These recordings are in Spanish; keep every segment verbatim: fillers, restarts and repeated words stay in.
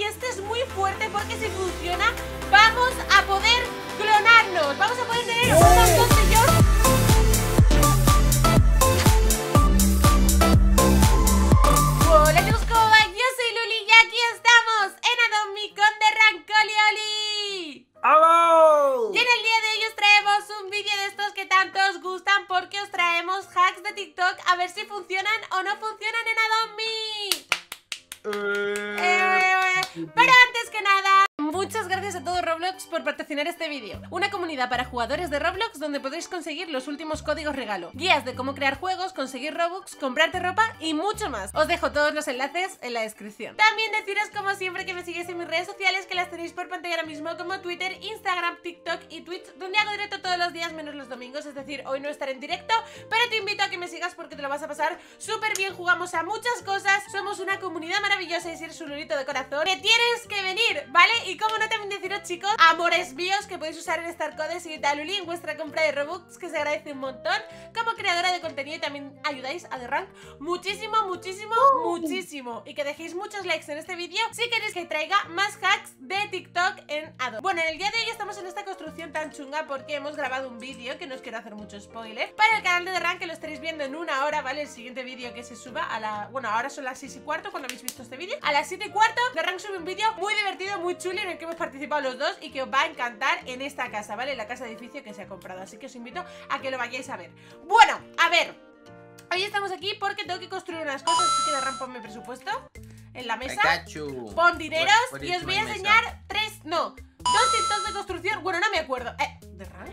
y esto es muy fuerte porque si funciona vamos a poder clonarnos. Vamos a poder tener un montón de yo. ¡Hello! Y en el día de hoy os traemos un vídeo de estos que tanto os gustan, porque os traemos hacks de TikTok a ver si funcionan o no funcionan en Adopt Me. eh, Pero antes que nada, muchas gracias a todo Roblox por patrocinar este vídeo. Una comunidad para jugadores de Roblox donde podréis conseguir los últimos códigos regalo, guías de cómo crear juegos, conseguir Robux, comprarte ropa y mucho más. Os dejo todos los enlaces en la descripción. También deciros como siempre que me sigáis en mis redes sociales, que las tenéis por pantalla ahora mismo, como Twitter, Instagram, TikTok y Twitch, donde hago directo todos los días menos los domingos. Es decir, hoy no estaré en directo, pero te invito a que me sigas porque te lo vas a pasar súper bien. Jugamos a muchas cosas, somos una comunidad maravillosa y si eres un lulito de corazón te tienes que venir, ¿vale? Y como no, también deciros, chicos, amores míos, que podéis usar en StarCodes y Taluli en vuestra compra de Robux, que se agradece un montón. Como creadora de contenido y también ayudáis a TheRank muchísimo, muchísimo, uh. muchísimo. Y que dejéis muchos likes en este vídeo si queréis que traiga más hacks de TikTok en Adopt. Bueno, en el día de hoy estamos en esta construcción tan chunga porque hemos grabado un vídeo, que no os quiero hacer mucho spoiler, para el canal de TheRank, que lo estaréis viendo en una hora, ¿vale? El siguiente vídeo que se suba a la... Bueno, ahora son las seis y cuarto cuando habéis visto este vídeo. A las siete y cuarto TheRank sube un vídeo muy divertido, muy chulo, en el que hemos participado los dos y que os va a encantar en esta casa, ¿vale? En la casa de edificio que se ha comprado, así que os invito a que lo vayáis a ver. Bueno, a ver, hoy estamos aquí porque tengo que construir unas cosas, así que de rampa mi presupuesto en la mesa, pon dineros por, por y os voy a enseñar mesa. tres, no, dos intentos de construcción, bueno, no me acuerdo. Eh, ¿de rank?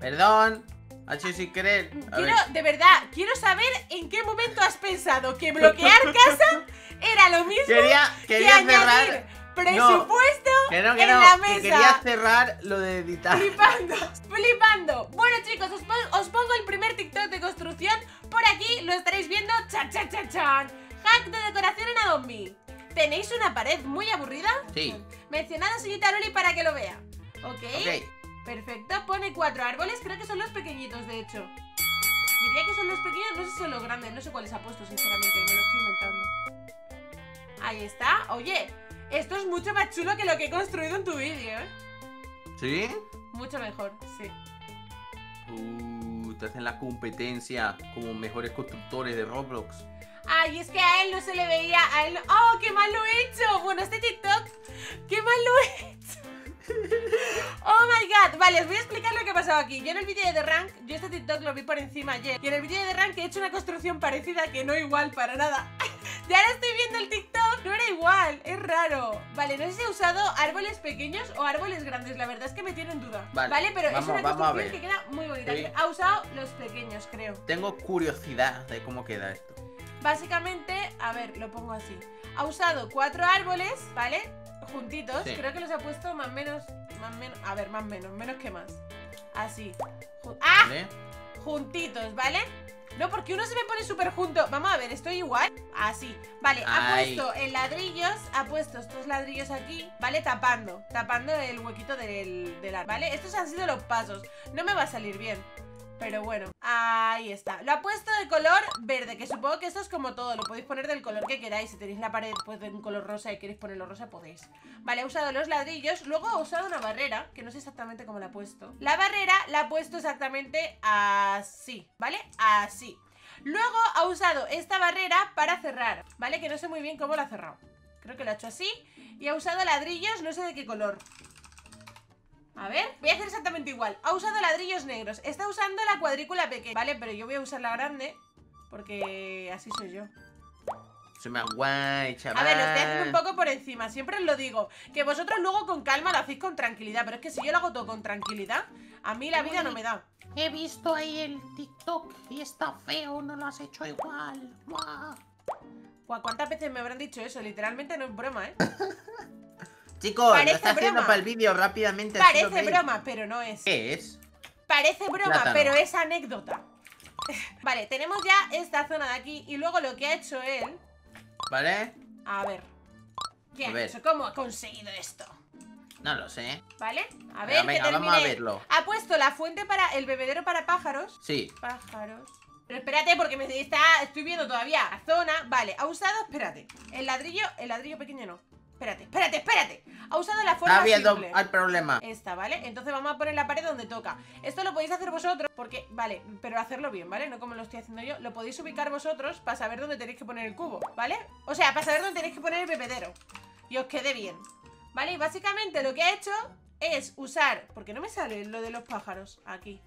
Perdón, ha sido sin querer. A quiero, ver. De verdad, quiero saber en qué momento has pensado que bloquear casa era lo mismo quería, quería que cerrar. añadir presupuesto no, que no, que en no, la mesa. Que quería cerrar lo de editar. Flipando, flipando. Bueno, chicos, os pongo, os pongo el primer TikTok de construcción. Por aquí lo estaréis viendo. Chan, chan, chan, chan. Hack de decoración en Adopt Me. ¿Tenéis una pared muy aburrida? Sí. Mencionad a SrtaLuly para que lo vea. Ok. Perfecto. Pone cuatro árboles. Creo que son los pequeñitos, de hecho. Diría que son los pequeños. No sé si son los grandes. No sé cuáles ha puesto, sinceramente. Me lo estoy inventando. Ahí está. Oye. Esto es mucho más chulo que lo que he construido en tu vídeo, ¿eh? ¿Sí? Mucho mejor, sí. Uh, te hacen la competencia como mejores constructores de Roblox. Ay, es que a él no se le veía, a él no... ¡Oh, qué mal lo he hecho! Bueno, este TikTok, ¡qué mal lo he hecho! ¡Oh, my God! Vale, os voy a explicar lo que ha pasado aquí. Yo en el vídeo de TheRank, yo este TikTok lo vi por encima ayer. Y en el vídeo de TheRank he hecho una construcción parecida, que no igual para nada. Ya ahora estoy viendo el TikTok, no era igual, es raro. Vale, no sé si he usado árboles pequeños o árboles grandes, la verdad es que me tiene en duda. Vale, vale, pero vamos, es una construcción que queda muy bonita. Sí. Ha usado los pequeños, creo. Tengo curiosidad de cómo queda esto. Básicamente, a ver, lo pongo así. Ha usado cuatro árboles, ¿vale? Juntitos, sí. Creo que los ha puesto más menos, más menos, a ver, más menos, menos que más. Así. Jun ¡Ah! ¿Vale? Juntitos, ¿vale? No, porque uno se me pone súper junto. Vamos a ver, estoy igual. Así. Vale, ha Ay. puesto en ladrillos, ha puesto estos ladrillos aquí, ¿vale? Tapando, tapando el huequito del, del árbol, ¿vale? Estos han sido los pasos. No me va a salir bien, pero bueno, ahí está. Lo ha puesto de color verde, que supongo que esto es como todo. Lo podéis poner del color que queráis. Si tenéis la pared pues de un color rosa y queréis ponerlo rosa, podéis. Vale, he usado los ladrillos. Luego he usado una barrera, que no sé exactamente cómo la he puesto. La barrera la he puesto exactamente así, ¿vale? Así. Luego ha usado esta barrera para cerrar, ¿vale? Que no sé muy bien cómo la ha cerrado. Creo que lo ha hecho así. Y ha usado ladrillos, no sé de qué color. A ver, voy a hacer exactamente igual. Ha usado ladrillos negros, está usando la cuadrícula pequeña, ¿vale? Pero yo voy a usar la grande porque así soy yo. Soy más guay, chaval. A ver, lo estoy haciendo un poco por encima, siempre os lo digo. Que vosotros luego con calma lo hacéis con tranquilidad, pero es que si yo lo hago todo con tranquilidad, a mí la vida no me da. He visto ahí el TikTok y está feo, no lo has hecho igual. Buah. Buah, ¿cuántas veces me habrán dicho eso? Literalmente no es broma, ¿eh? Chicos, parece lo está haciendo broma. Para el vídeo rápidamente. Parece broma, pero no es. ¿Qué es? Parece broma, Plátano. pero es anécdota. Vale, tenemos ya esta zona de aquí. Y luego lo que ha hecho él. ¿Vale? A ver. ¿Qué a ha ver. hecho? ¿Cómo ha conseguido esto? No lo sé. ¿Vale? A ver, venga, que venga, vamos a verlo. Ha puesto la fuente para... El bebedero para pájaros. Sí. Pájaros. Pero espérate, porque me está... Estoy viendo todavía la zona. Vale, ha usado... Espérate. El ladrillo... El ladrillo pequeño no. Espérate, espérate, espérate. Ha usado la forma simple. Al problema. Esta, ¿vale? Entonces vamos a poner la pared donde toca. Esto lo podéis hacer vosotros porque, vale, pero hacerlo bien, ¿vale? No como lo estoy haciendo yo. Lo podéis ubicar vosotros para saber dónde tenéis que poner el cubo, ¿vale? O sea, para saber dónde tenéis que poner el bebedero y os quede bien, ¿vale? Y básicamente lo que ha hecho es usar... ¿Por qué no me sale lo de los pájaros? Aquí.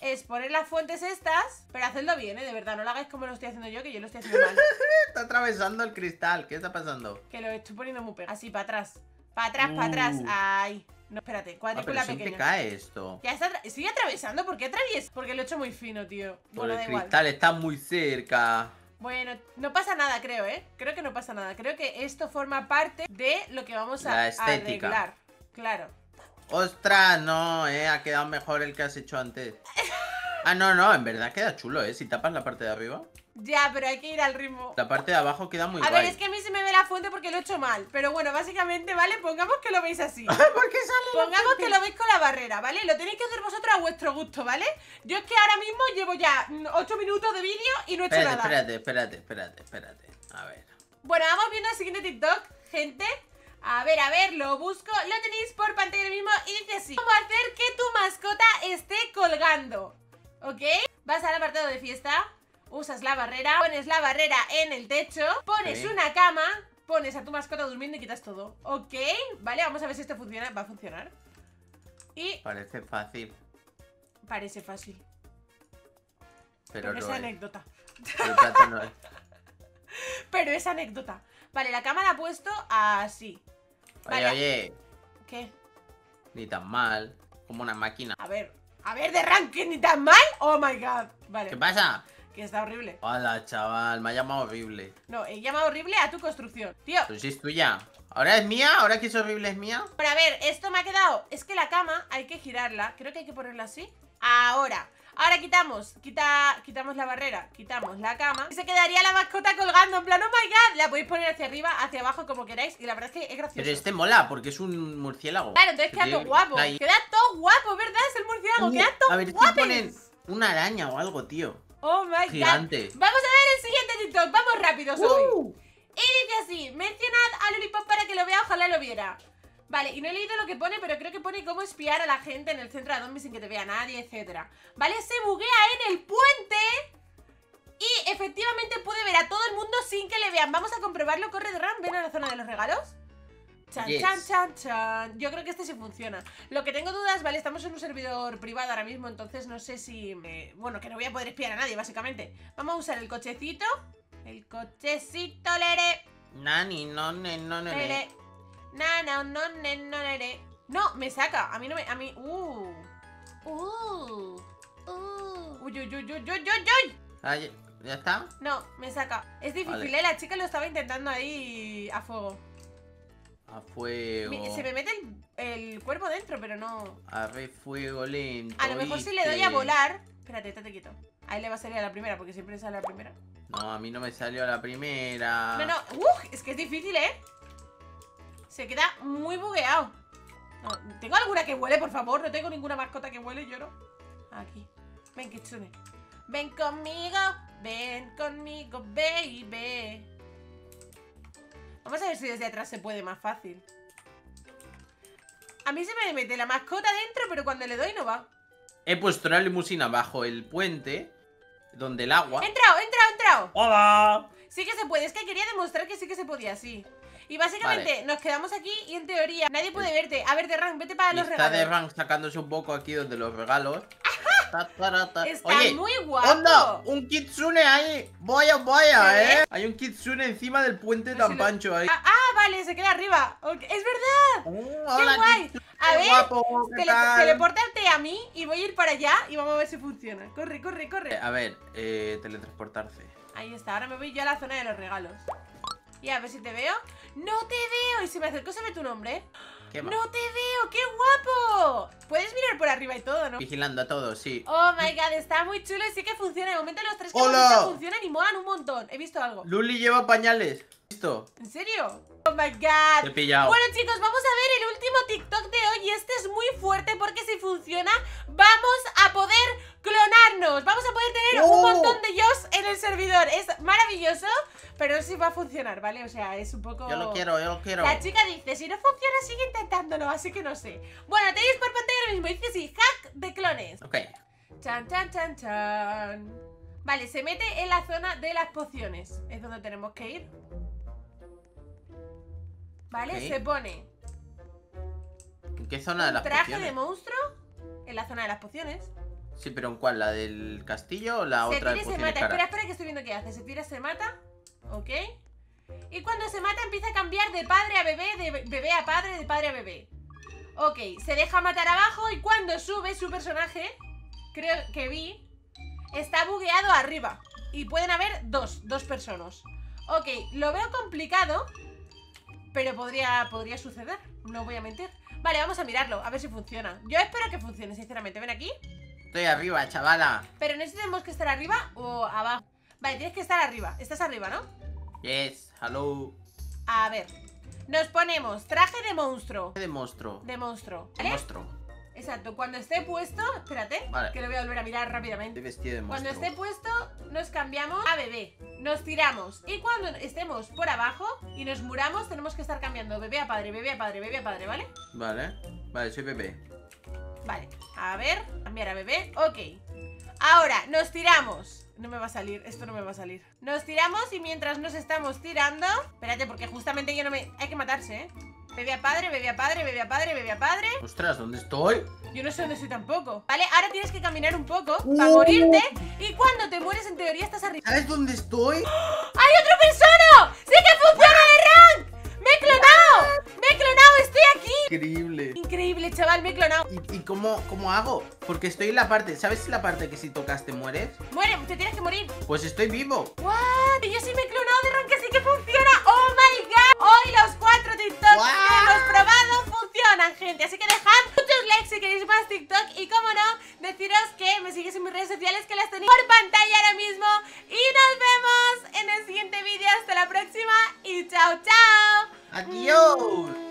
Es poner las fuentes estas, pero hacedlo bien, ¿eh? De verdad, no lo hagáis como lo estoy haciendo yo, que yo lo estoy haciendo mal. Está atravesando el cristal, ¿qué está pasando? Que lo estoy poniendo muy pegado. Así, para atrás. Para atrás, uh. para atrás. Ay. No, espérate, cuadrícula ah, pero pequeña. Cae esto. Ya está atra sigue atravesando, ¿por qué atraviesa? Porque lo he hecho muy fino, tío. Por bueno, el da cristal igual. Está muy cerca. Bueno, no pasa nada, creo, ¿eh? Creo que no pasa nada. Creo que esto forma parte de lo que vamos a, La estética. a arreglar. Claro. Ostras, no, eh, ha quedado mejor el que has hecho antes. Ah, no, no, en verdad queda chulo, eh, si tapas la parte de arriba. Ya, pero hay que ir al ritmo. La parte de abajo queda muy guay. A ver, es que a mí se me ve la fuente porque lo he hecho mal. Pero bueno, básicamente, ¿vale? Pongamos que lo veis así. ¿Por qué sale? Pongamos que lo veis con la barrera, ¿vale? Lo tenéis que hacer vosotros a vuestro gusto, ¿vale? Yo es que ahora mismo llevo ya ocho minutos de vídeo y no he hecho espérate, nada. Espérate, espérate, espérate, espérate. A ver. Bueno, vamos viendo el siguiente TikTok, gente. A ver, a ver, lo busco. Lo tenéis por pantalla mismo y dice así: ¿cómo hacer que tu mascota esté colgando? ¿Ok? Vas al apartado de fiesta, usas la barrera, pones la barrera en el techo, pones sí. una cama, pones a tu mascota durmiendo y quitas todo. ¿Ok? Vale, vamos a ver si esto funciona. Va a funcionar. Y... Parece fácil. Parece fácil. Pero, Pero no es anécdota. Pero, no es. Pero es anécdota. Vale, la cama la ha puesto así. Vale, oye, oye. ¿Qué? Ni tan mal. Como una máquina. A ver, a ver, de ranking, ni tan mal. Oh my god. Vale. ¿Qué pasa? Que está horrible. Hola, chaval, me ha llamado horrible. No, he llamado horrible a tu construcción, tío. Pues es tuya. ¿Ahora es mía? ¿Ahora que es horrible es mía? Pero a ver, esto me ha quedado. Es que la cama hay que girarla. Creo que hay que ponerla así. Ahora. Ahora quitamos, quita, quitamos la barrera, quitamos la cama y se quedaría la mascota colgando, en plan, oh my god. La podéis poner hacia arriba, hacia abajo, como queráis. Y la verdad es que es gracioso. Pero este mola, porque es un murciélago. Claro, entonces queda todo guapo. Queda todo guapo, ¿verdad? Es el murciélago, queda todo guapo. A ver si ponen una araña o algo, tío. Oh my god. Gigante. Vamos a ver el siguiente TikTok, vamos rápido, soy uh. Y dice así, mencionad a Lulipop para que lo vea, ojalá lo viera. Vale, y no he leído lo que pone, pero creo que pone cómo espiar a la gente en el centro de Adopt Me sin que te vea nadie, etcétera. Vale, se buguea en el puente y efectivamente puede ver a todo el mundo sin que le vean. Vamos a comprobarlo, corre de ram, ven a la zona de los regalos. Chan, yes. chan, chan, chan. Yo creo que este sí funciona. Lo que tengo dudas, vale, estamos en un servidor privado ahora mismo, entonces no sé si... Me... Bueno, que no voy a poder espiar a nadie, básicamente. Vamos a usar el cochecito. El cochecito, lere. Nani, no, ne, no, ne, lere. Na, na, no, ne, no, ne, ne. No, me saca. A mí no me. A mí. Uh. Uh. Uh. Uy, uy, uy, uy, uy, uy. Ay, ¿ya está? No, me saca. Es difícil, vale. ¿eh? La chica lo estaba intentando ahí a fuego. A fuego. Me, se me mete el, el cuerpo dentro, pero no. A ver, fuego lento. A lo mejor ¿viste? Si le doy a volar. Espérate, te, te quito. Ahí le va a salir a la primera, porque siempre sale a la primera. No, a mí no me salió a la primera. No, no. Uf, es que es difícil, ¿eh? Se queda muy bugueado. No, ¿tengo alguna que huele, por favor? No tengo ninguna mascota que huele, yo no. Aquí. Ven, Kitsune. Ven conmigo. Ven conmigo, baby. Vamos a ver si desde atrás se puede más fácil. A mí se me mete la mascota dentro, pero cuando le doy no va. He puesto una limusina bajo el puente, donde el agua... ¡He entrado, he entrado, he entrado! ¡Hola! Sí que se puede. Es que quería demostrar que sí que se podía, sí. Y básicamente vale. nos quedamos aquí y en teoría nadie puede verte. A ver, TheRank, vete para y los está regalos. Está TheRank sacándose un poco aquí donde los regalos. ta, ta, ta. Está Oye, muy guapo. Onda, un kitsune ahí. Vaya, vaya, ¿eh? ¿eh? Hay un kitsune encima del puente no, tan si lo... pancho ahí. Ah, ah, vale, se queda arriba. Okay. Es verdad. Oh, qué hola, guay. Kitsune, a ver, guapo, ¿qué tele tal? Teletransportarte a mí y voy a ir para allá y vamos a ver si funciona. Corre, corre, corre. A ver, eh, teletransportarse. Ahí está, ahora me voy yo a la zona de los regalos. Y a ver si te veo. ¡No te veo! Y si me acerco, sabe tu nombre. ¿Qué más? ¡No te veo! ¡Qué guapo! Puedes mirar por arriba y todo, ¿no? Vigilando a todos, sí. Oh my god, está muy chulo y sí que funciona. De momento los tres que funcionan y molan un montón. He visto algo. Luli lleva pañales. ¿Listo? ¿En serio? Oh my god. Te he pillado. Bueno, chicos, vamos a ver el último TikTok de hoy. Y este es muy fuerte porque si funciona, vamos a poder clonarnos. Vamos a poder tener oh. un montón de yos en el servidor. Es maravilloso. Pero sí va a funcionar, ¿vale? O sea, es un poco... Yo lo quiero, yo lo quiero. La chica dice, si no funciona, sigue intentándolo, así que no sé. Bueno, tenéis por pantalla lo mismo, dice sí, hack de clones. Ok. Chan, chan, chan, chan. Vale, se mete en la zona de las pociones. Es donde tenemos que ir. Vale, okay. Se pone... ¿En qué zona de las pociones? ¿Traje de monstruo? En la zona de las pociones. Sí, pero ¿en cuál? ¿La del castillo o la se otra? Se tira y se mata. Espera, espera, que estoy viendo qué hace. Se tira, se mata. Ok. Y cuando se mata empieza a cambiar de padre a bebé, de bebé a padre, de padre a bebé. Ok, se deja matar abajo y cuando sube su personaje, creo que vi, está bugueado arriba. Y pueden haber dos, dos personas. Ok, lo veo complicado, pero podría, podría suceder, no voy a mentir. Vale, vamos a mirarlo, a ver si funciona. Yo espero que funcione, sinceramente. Ven aquí. Estoy arriba, chavala. Pero no sé si tenemos que estar arriba o abajo. Vale, tienes que estar arriba. Estás arriba, ¿no? Yes, hello. A ver. Nos ponemos traje de monstruo. De monstruo. De monstruo. ¿Vale? De monstruo. Exacto. Cuando esté puesto... Espérate, vale, que lo voy a volver a mirar rápidamente. Estoy vestido de monstruo. Cuando esté puesto, nos cambiamos a bebé. Nos tiramos. Y cuando estemos por abajo y nos muramos, tenemos que estar cambiando bebé a padre, bebé a padre, bebé a padre, ¿vale? Vale. Vale, soy bebé. Vale. A ver. Cambiar a bebé. Ok. Ahora, nos tiramos. No me va a salir, esto no me va a salir. Nos tiramos y mientras nos estamos tirando... Espérate, porque justamente yo no me... Hay que matarse, ¿eh? Bebé a padre, bebé a padre, bebé a padre, bebé a padre. Ostras, ¿dónde estoy? Yo no sé dónde estoy tampoco. Vale, ahora tienes que caminar un poco para uh. morirte. Y cuando te mueres, en teoría, estás arriba. ¿Sabes dónde estoy? ¡Hay otra persona! ¡Sí que funciona el rank! ¡Me he clonado! ¡Me he clonado! ¡Estoy aquí! Increíble. Increíble, chaval, me he clonado. ¿Y, y cómo, cómo hago? Porque estoy en la parte... ¿Sabes la parte que si tocas te mueres? Muere, te tienes que morir. Pues estoy vivo. What? Yo sí me he clonado de rank, así que funciona. ¡Oh, my God! Hoy los cuatro TikToks que hemos probado funcionan, gente. Así que dejad muchos likes si queréis más TikTok. Y como no, deciros que me sigues en mis redes sociales, que las tenéis por pantalla ahora mismo. Y nos vemos en el siguiente vídeo. Hasta la próxima y chao, chao. Adiós.